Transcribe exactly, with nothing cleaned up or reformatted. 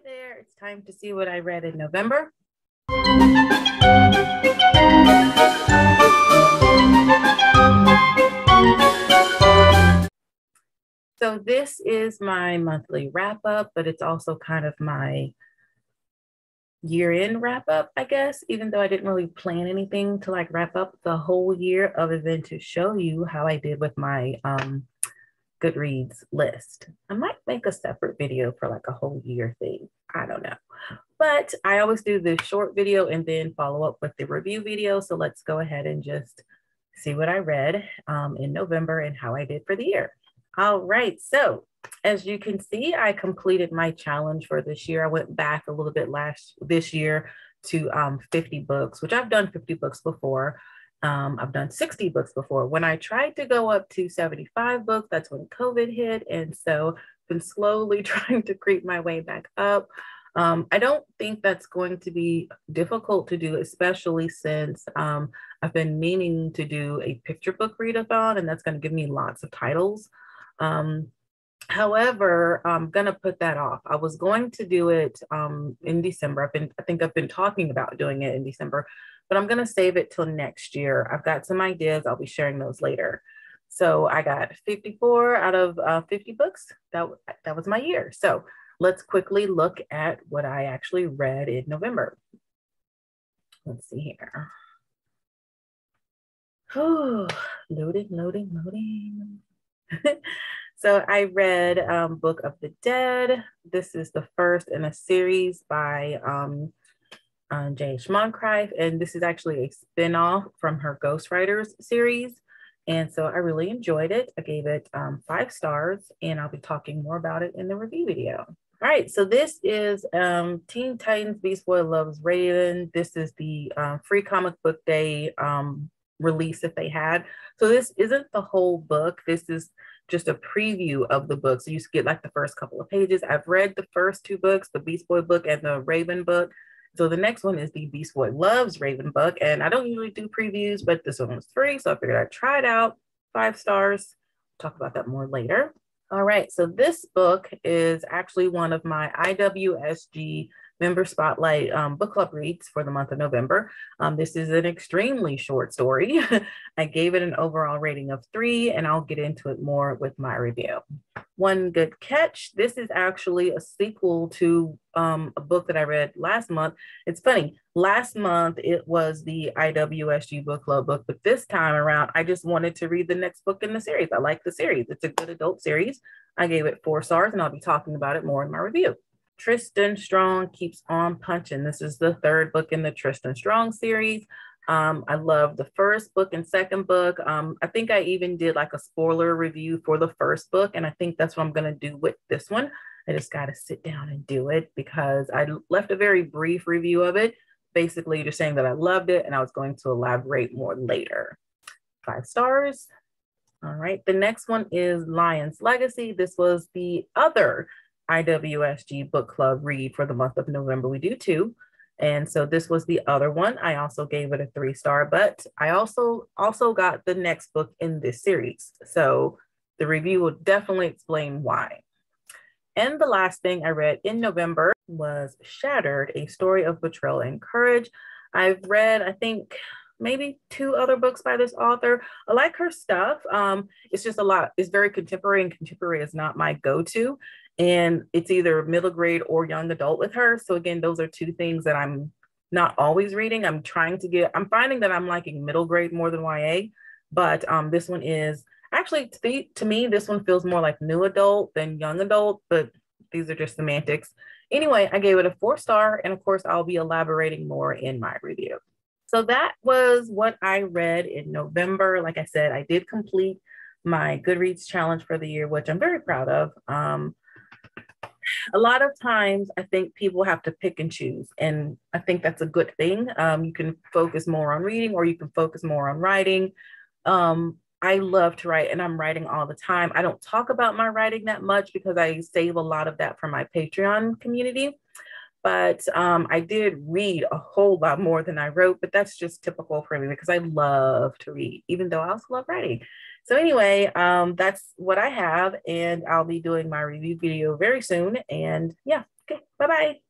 Hi there, it's time to see what I read in November. So this is my monthly wrap up, but it's also kind of my year-end wrap up, I guess, even though I didn't really plan anything to like wrap up the whole year other than to show you how I did with my um, Goodreads list. I might make a separate video for like a whole year thing. I don't know. But I always do the short video and then follow up with the review video. So let's go ahead and just see what I read um, in November and how I did for the year. All right. So as you can see, I completed my challenge for this year. I went back a little bit last this year to um, fifty books, which I've done fifty books before. Um, I've done sixty books before. When I tried to go up to seventy-five books, that's when COVID hit. And so I've been slowly trying to creep my way back up. Um, I don't think that's going to be difficult to do, especially since um, I've been meaning to do a picture book readathon, and that's going to give me lots of titles. Um, however, I'm going to put that off. I was going to do it um, in December. I've been, I think I've been talking about doing it in December, but I'm going to save it till next year. I've got some ideas. I'll be sharing those later. So I got fifty-four out of uh, fifty books. That, that was my year. So let's quickly look at what I actually read in November. Let's see here. Whew. Loading, loading, loading. So I read um, Book of the Dead. This is the first in a series by um, um, J H Moncrief, and this is actually a spin-off from her Ghostwriters series. And so I really enjoyed it. I gave it um, five stars, and I'll be talking more about it in the review video. All right, so this is um, Teen Titans Beast Boy Loves Raven. This is the uh, free comic book day um, release that they had. So this isn't the whole book. This is just a preview of the book. So you get like the first couple of pages. I've read the first two books, the Beast Boy book and the Raven book. So the next one is the Beast Boy Loves Raven book. And I don't usually do previews, but this one was free. So I figured I'd try it out. Five stars. Talk about that more later. All right. So this book is actually one of my I W S G member spotlight um, book club reads for the month of November. Um, this is an extremely short story. I gave it an overall rating of three, and I'll get into it more with my review. One Good Catch. This is actually a sequel to um, a book that I read last month. It's funny, last month it was the I W S G book club book, but this time around, I just wanted to read the next book in the series. I like the series. It's a good adult series. I gave it four stars, and I'll be talking about it more in my review. Tristan Strong Keeps on Punching. This is the third book in the Tristan Strong series. Um, I love the first book and second book. Um, I think I even did like a spoiler review for the first book, and I think that's what I'm gonna do with this one. I just gotta sit down and do it because I left a very brief review of it, basically just saying that I loved it and I was going to elaborate more later. Five stars. All right, the next one is Lion's Legacy. This was the other I W S G book club read for the month of November. We do two. And so this was the other one. I also gave it a three star, but I also also got the next book in this series. So the review will definitely explain why. And the last thing I read in November was Shattered, A Story of Betrayal and Courage. I've read, I think, maybe two other books by this author. I like her stuff. Um, it's just a lot. It's very contemporary, and contemporary is not my go-to. And it's either middle grade or young adult with her. So again, those are two things that I'm not always reading. I'm trying to get, I'm finding that I'm liking middle grade more than Y A, but um, this one is actually, to, the, to me, this one feels more like new adult than young adult, but these are just semantics. Anyway, I gave it a four star. And of course, I'll be elaborating more in my review. So that was what I read in November. Like I said, I did complete my Goodreads challenge for the year, which I'm very proud of. Um, A lot of times, I think people have to pick and choose, and I think that's a good thing. Um, you can focus more on reading, or you can focus more on writing. Um, I love to write, and I'm writing all the time. I don't talk about my writing that much because I save a lot of that for my Patreon community, but um, I did read a whole lot more than I wrote, but that's just typical for me because I love to read, even though I also love writing. So anyway, um, that's what I have, and I'll be doing my review video very soon, and yeah, okay, bye-bye. Bye-bye.